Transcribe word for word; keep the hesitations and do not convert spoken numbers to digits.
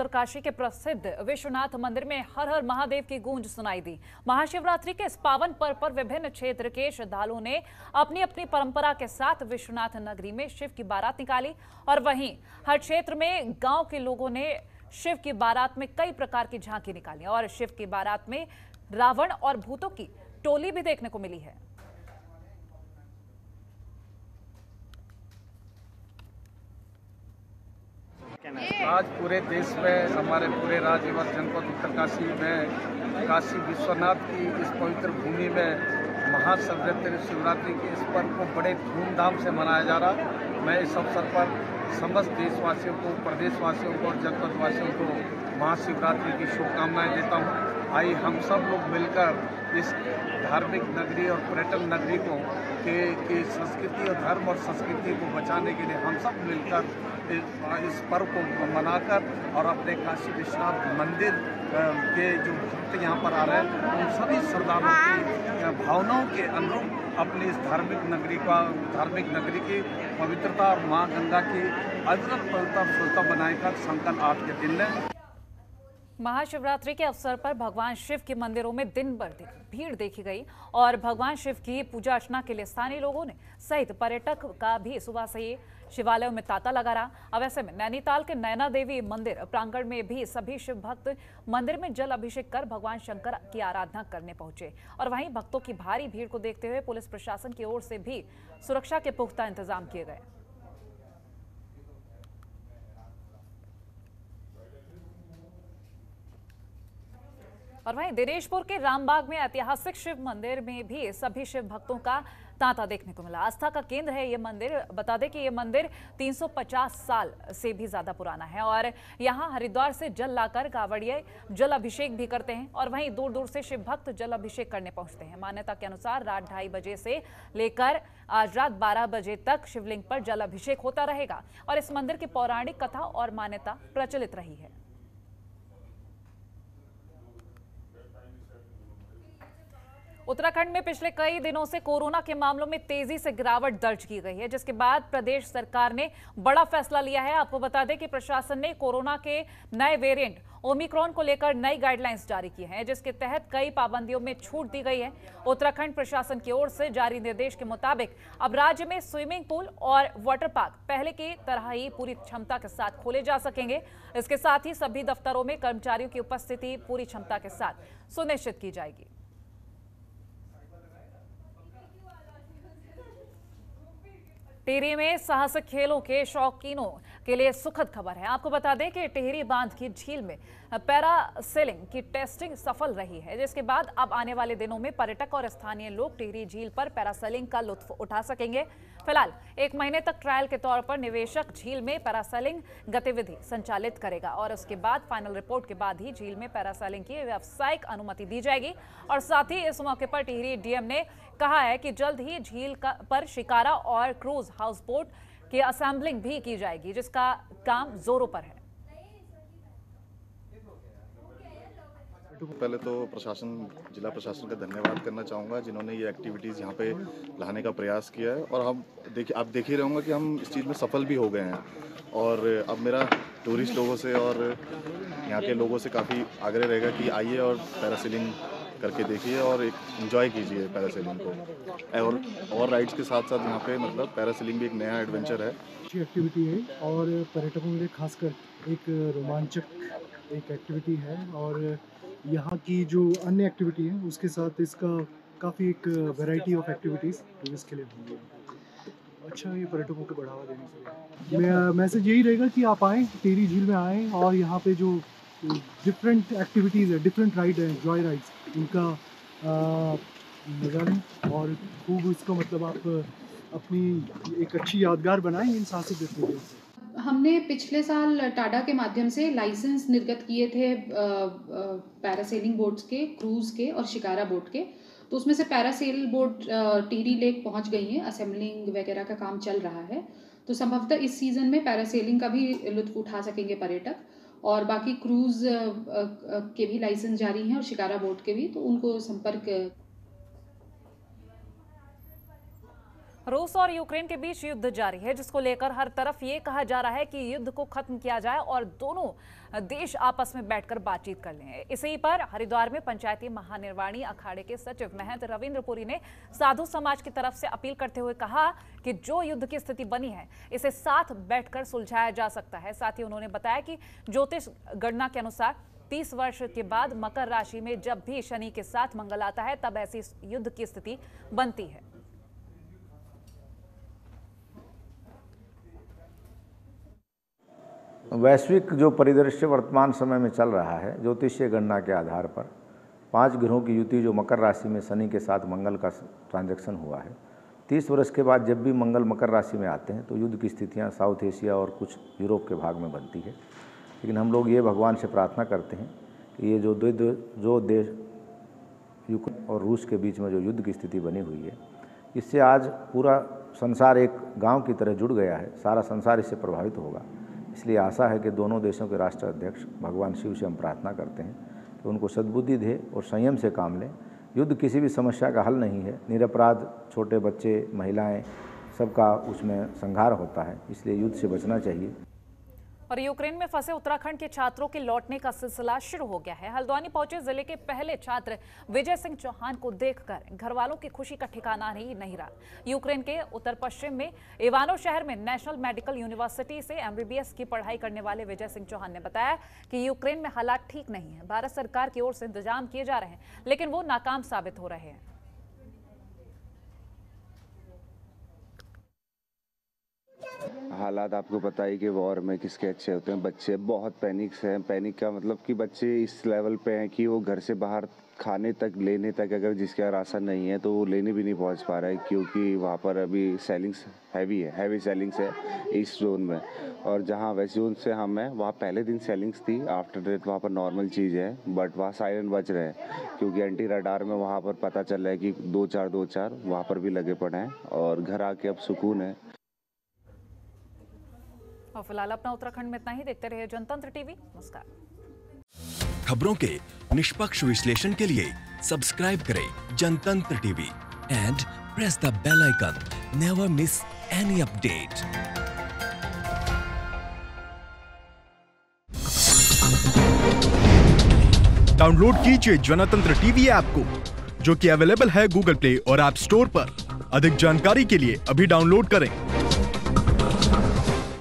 उत्तरकाशी के प्रसिद्ध विश्वनाथ मंदिर में हर हर महादेव की गूंज सुनाई दी। महाशिवरात्रि के इस पावन पर्व पर विभिन्न क्षेत्र के श्रद्धालुओं ने अपनी अपनी परंपरा के साथ विश्वनाथ नगरी में शिव की बारात निकाली और वहीं हर क्षेत्र में गांव के लोगों ने शिव की बारात में कई प्रकार की झांकी निकाली और शिव की बारात में रावण और भूतों की टोली भी देखने को मिली है। आज पूरे देश में, हमारे पूरे राज्य एवं जनपद उत्तरकाशी में काशी विश्वनाथ की इस पवित्र भूमि में महाशिवरात्रि शिवरात्रि के इस पर्व को बड़े धूमधाम से मनाया जा रहा है। मैं इस अवसर पर समस्त देशवासियों को, प्रदेशवासियों को और जनपदवासियों को महाशिवरात्रि की शुभकामनाएं देता हूं। आइए हम सब लोग मिलकर इस धार्मिक नगरी और पर्यटन नगरी को के, के संस्कृति और धर्म और संस्कृति को बचाने के लिए हम सब मिलकर इस पर्व को मनाकर और अपने काशी विश्वनाथ मंदिर के जो भक्त यहाँ पर आ रहे हैं उन सभी श्रद्धालुओं की भावनाओं के अनुरूप अपनी इस धार्मिक नगरी का धार्मिक नगरी की पवित्रता और माँ गंगा की अजर पवित्रता स्वच्छता बनाकर संकल्प आज के दिन में। महाशिवरात्रि के अवसर पर भगवान शिव के मंदिरों में दिन भर भीड़ देखी गई और भगवान शिव की पूजा अर्चना के लिए स्थानीय लोगों ने सहित पर्यटक का भी सुबह से ही शिवालयों में तांता लगा रहा। अब ऐसे में नैनीताल के नैना देवी मंदिर प्रांगण में भी सभी शिव भक्त मंदिर में जल अभिषेक कर भगवान शंकर की आराधना करने पहुंचे और वहीं भक्तों की भारी भीड़ को देखते हुए पुलिस प्रशासन की ओर से भी सुरक्षा के पुख्ता इंतजाम किए गए। और वहीं दिनेशपुर के रामबाग में ऐतिहासिक शिव मंदिर में भी सभी शिव भक्तों का तांता देखने को मिला। आस्था का केंद्र है ये मंदिर। बता दें कि ये मंदिर तीन सौ पचास साल से भी ज्यादा पुराना है और यहाँ हरिद्वार से जल लाकर कांवड़िए जल अभिषेक भी करते हैं और वहीं दूर दूर से शिव भक्त जल अभिषेक करने पहुंचते हैं। मान्यता के अनुसार रात ढाई बजे से लेकर आज रात बारह बजे तक शिवलिंग पर जल अभिषेक होता रहेगा और इस मंदिर की पौराणिक कथा और मान्यता प्रचलित रही है। उत्तराखंड में पिछले कई दिनों से कोरोना के मामलों में तेजी से गिरावट दर्ज की गई है, जिसके बाद प्रदेश सरकार ने बड़ा फैसला लिया है। आपको बता दें कि प्रशासन ने कोरोना के नए वेरिएंट ओमिक्रॉन को लेकर नई गाइडलाइंस जारी की हैं, जिसके तहत कई पाबंदियों में छूट दी गई है। उत्तराखंड प्रशासन की ओर से जारी निर्देश के मुताबिक अब राज्य में स्विमिंग पूल और वाटर पार्क पहले की तरह ही पूरी क्षमता के साथ खोले जा सकेंगे। इसके साथ ही सभी दफ्तरों में कर्मचारियों की उपस्थिति पूरी क्षमता के साथ सुनिश्चित की जाएगी। टिहरी में साहसिक खेलों के शौकीनों के लिए सुखद खबर है। आपको बता दें कि टिहरी बांध की झील में पैरासेलिंग की टेस्टिंग सफल रही है, जिसके बाद अब आने वाले दिनों में पर्यटक और स्थानीय लोग टिहरी झील पर पैरासेलिंग का लुत्फ उठा सकेंगे। फिलहाल एक महीने तक ट्रायल के तौर पर निवेशक झील में पैरासेलिंग गतिविधि संचालित करेगा और उसके बाद फाइनल रिपोर्ट के बाद ही झील में पैरासेलिंग की व्यावसायिक अनुमति दी जाएगी। और साथ ही इस मौके पर टिहरी डीएम ने कहा है कि जल्द ही झील पर शिकारा और क्रूज हाउस बोट की असेंबलिंग भी की जाएगी, जिसका काम जोरों पर है। पहले तो प्रशासन, जिला प्रशासन का धन्यवाद करना चाहूँगा जिन्होंने ये एक्टिविटीज़ यहाँ पे लाने का प्रयास किया है और हम देखिए आप देख ही रहे होंगे कि हम इस चीज़ में सफल भी हो गए हैं। और अब मेरा टूरिस्ट लोगों से और यहाँ के लोगों से काफ़ी आग्रह रहेगा कि आइए और पैरासेलिंग करके देखिए और एक इन्जॉय कीजिए पैरासेलिंग को और और राइड्स के साथ साथ यहाँ पे मतलब पैरासेलिंग भी एक नया एडवेंचर है, अच्छी एक्टिविटी है और पर्यटकों के लिए खासकर एक रोमांचक एक एक्टिविटी है। और यहाँ की जो अन्य एक्टिविटी है उसके साथ इसका काफ़ी एक वैरायटी ऑफ एक्टिविटीज़ टूरिस्ट के लिए होंगी। अच्छा, ये पर्यटकों को बढ़ावा देने से मैसेज यही रहेगा कि आप आएँ, टिहरी झील में आएँ और यहाँ पे जो डिफरेंट एक्टिविटीज़ है, डिफरेंट राइड है, जॉय राइड्स, उनका मजा लें और खूब उसको मतलब आप अपनी एक अच्छी यादगार बनाएँ इन साहसिक एक्टिविटीज़ से। हमने पिछले साल टाटा के माध्यम से लाइसेंस निर्गत किए थे पैरासेलिंग बोट्स के, क्रूज़ के और शिकारा बोट के। तो उसमें से पैरासेल बोट टिहरी लेक पहुंच गई है, असेंबलिंग वगैरह का काम चल रहा है। तो संभवतः इस सीज़न में पैरासेलिंग का भी लुत्फ उठा सकेंगे पर्यटक और बाकी क्रूज़ के भी लाइसेंस जारी हैं और शिकारा बोट के भी, तो उनको संपर्क। रूस और यूक्रेन के बीच युद्ध जारी है, जिसको लेकर हर तरफ ये कहा जा रहा है कि युद्ध को खत्म किया जाए और दोनों देश आपस में बैठकर बातचीत कर लें। इसी पर हरिद्वार में पंचायती महानिर्वाणी अखाड़े के सचिव महंत रविन्द्रपुरी ने साधु समाज की तरफ से अपील करते हुए कहा कि जो युद्ध की स्थिति बनी है इसे साथ बैठकर सुलझाया जा सकता है। साथ ही उन्होंने बताया कि ज्योतिष गणना के अनुसार तीस वर्ष के बाद मकर राशि में जब भी शनि के साथ मंगल आता है तब ऐसी युद्ध की स्थिति बनती है। वैश्विक जो परिदृश्य वर्तमान समय में चल रहा है, ज्योतिषीय गणना के आधार पर पांच ग्रहों की युति जो मकर राशि में शनि के साथ मंगल का ट्रांजैक्शन हुआ है, तीस वर्ष के बाद जब भी मंगल मकर राशि में आते हैं तो युद्ध की स्थितियां साउथ एशिया और कुछ यूरोप के भाग में बनती है। लेकिन हम लोग ये भगवान से प्रार्थना करते हैं कि ये जो दो जो देश यूक्रेन और रूस के बीच में जो युद्ध की स्थिति बनी हुई है, इससे आज पूरा संसार एक गांव की तरह जुड़ गया है, सारा संसार इससे प्रभावित होगा। इसलिए आशा है कि दोनों देशों के राष्ट्राध्यक्ष भगवान शिव से हम प्रार्थना करते हैं कि उनको सद्बुद्धि दे और संयम से काम लें। युद्ध किसी भी समस्या का हल नहीं है, निरपराध छोटे बच्चे महिलाएँ सबका उसमें संहार होता है, इसलिए युद्ध से बचना चाहिए। और यूक्रेन में फंसे उत्तराखंड के छात्रों के लौटने का सिलसिला शुरू हो गया है। हल्द्वानी पहुंचे जिले के पहले छात्र विजय सिंह चौहान को देखकर घरवालों की खुशी का ठिकाना ही नहीं रहा। यूक्रेन के उत्तर पश्चिम में इवानो शहर में नेशनल मेडिकल यूनिवर्सिटी से एम बी बी एस की पढ़ाई करने वाले विजय सिंह चौहान ने बताया कि यूक्रेन में हालात ठीक नहीं है, भारत सरकार की ओर से इंतजाम किए जा रहे हैं लेकिन वो नाकाम साबित हो रहे हैं। हालात आपको पता ही कि वॉर में किसके अच्छे होते हैं, बच्चे बहुत पैनिक से हैं। पैनिक का मतलब कि बच्चे इस लेवल पे हैं कि वो घर से बाहर खाने तक लेने तक अगर जिसके यहाँ राशन नहीं है तो वो लेने भी नहीं पहुंच पा रहा है, क्योंकि वहाँ पर अभी सेलिंग्स हैवी है हैवी सेलिंग्स है ईस्ट जोन में। और जहाँ वेस्ट जोन से हम हैं वहाँ पहले दिन सेलिंग्स थी, आफ्टर डेट वहाँ पर नॉर्मल चीज़ है, बट वहाँ सायरन बज रहे हैं क्योंकि एंटी रडार में वहाँ पर पता चल रहा है कि दो चार दो चार वहाँ पर भी लगे पड़े हैं और घर आके अब सुकून है। और फिलहाल अपना उत्तराखंड में इतना ही। देखते रहिए जनतंत्र टीवी। नमस्कार। खबरों के निष्पक्ष विश्लेषण के लिए सब्सक्राइब करें जनतंत्र TV and press the bell icon. Never miss any update. Download कीजिए जनतंत्र टीवी ऐप को, जो कि अवेलेबल है गूगल प्ले और ऐप स्टोर पर। अधिक जानकारी के लिए अभी डाउनलोड करें।